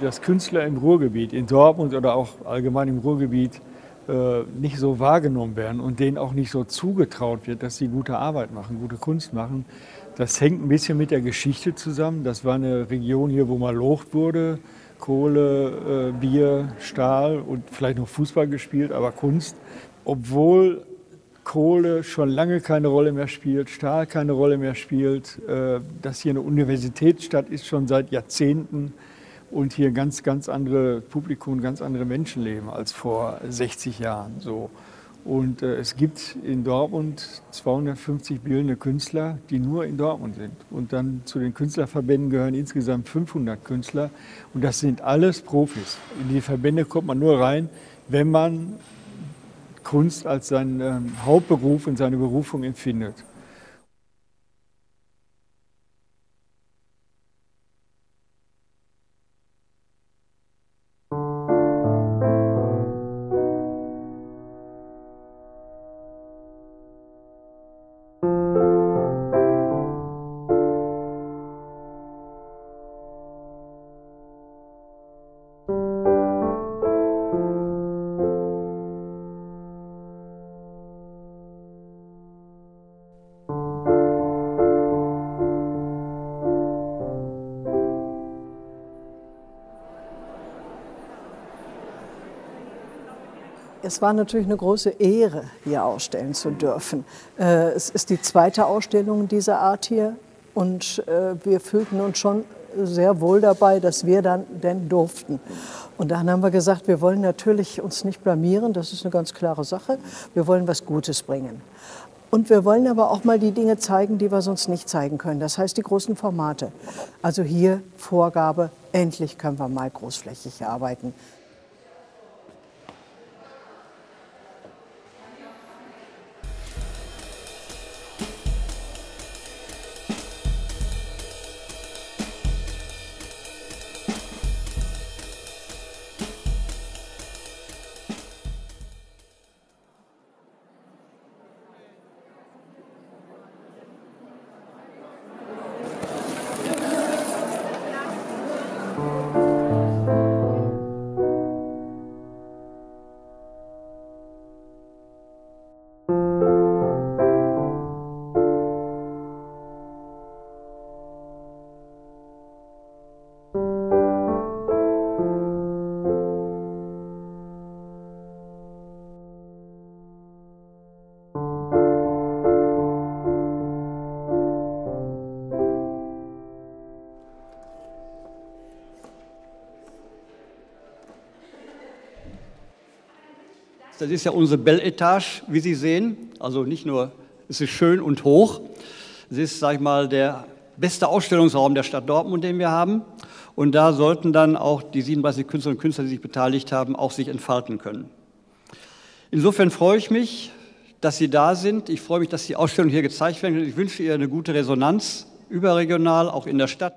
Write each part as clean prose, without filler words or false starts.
dass Künstler im Ruhrgebiet, in Dortmund oder auch allgemein im Ruhrgebiet, nicht so wahrgenommen werden und denen auch nicht so zugetraut wird, dass sie gute Arbeit machen, gute Kunst machen. Das hängt ein bisschen mit der Geschichte zusammen. Das war eine Region hier, wo mal gelocht wurde, Kohle, Bier, Stahl und vielleicht noch Fußball gespielt, aber Kunst. Obwohl Kohle schon lange keine Rolle mehr spielt, Stahl keine Rolle mehr spielt, dass hier eine Universitätsstadt ist schon seit Jahrzehnten und hier ganz, ganz andere Publikum, ganz andere Menschen leben als vor 60 Jahren. So. Und es gibt in Dortmund 250 bildende Künstler, die nur in Dortmund sind. Und dann zu den Künstlerverbänden gehören insgesamt 500 Künstler. Und das sind alles Profis. In die Verbände kommt man nur rein, wenn man Kunst als seinen Hauptberuf und seine Berufung empfindet. Es war natürlich eine große Ehre, hier ausstellen zu dürfen. Es ist die zweite Ausstellung dieser Art hier und wir fühlten uns schon sehr wohl dabei, dass wir dann durften. Und dann haben wir gesagt, wir wollen natürlich uns nicht blamieren, das ist eine ganz klare Sache. Wir wollen was Gutes bringen. Und wir wollen aber auch mal die Dinge zeigen, die wir sonst nicht zeigen können. Das heißt, die großen Formate. Also hier Vorgabe, endlich können wir mal großflächig arbeiten. Das ist ja unsere Belle Etage, wie Sie sehen. Also nicht nur, es ist schön und hoch. Es ist, sag ich mal, der beste Ausstellungsraum der Stadt Dortmund, den wir haben. Und da sollten dann auch die 37 Künstlerinnen und Künstler, die sich beteiligt haben, auch sich entfalten können. Insofern freue ich mich, dass Sie da sind. Ich freue mich, dass die Ausstellung hier gezeigt werden kann. Ich wünsche ihr eine gute Resonanz, überregional, auch in der Stadt.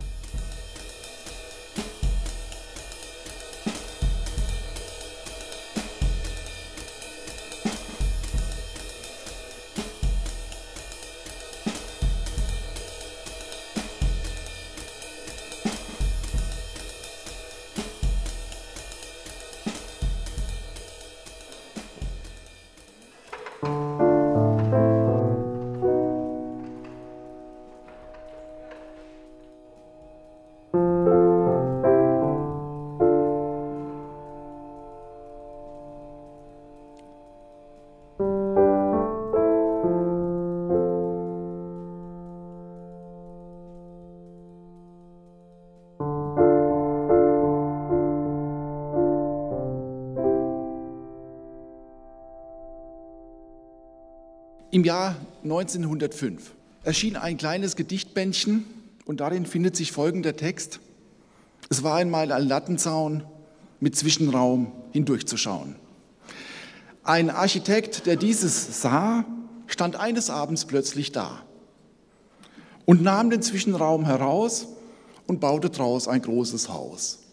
Im Jahr 1905 erschien ein kleines Gedichtbändchen und darin findet sich folgender Text. Es war einmal ein Lattenzaun mit Zwischenraum hindurchzuschauen. Ein Architekt, der dieses sah, stand eines Abends plötzlich da und nahm den Zwischenraum heraus und baute draus ein großes Haus.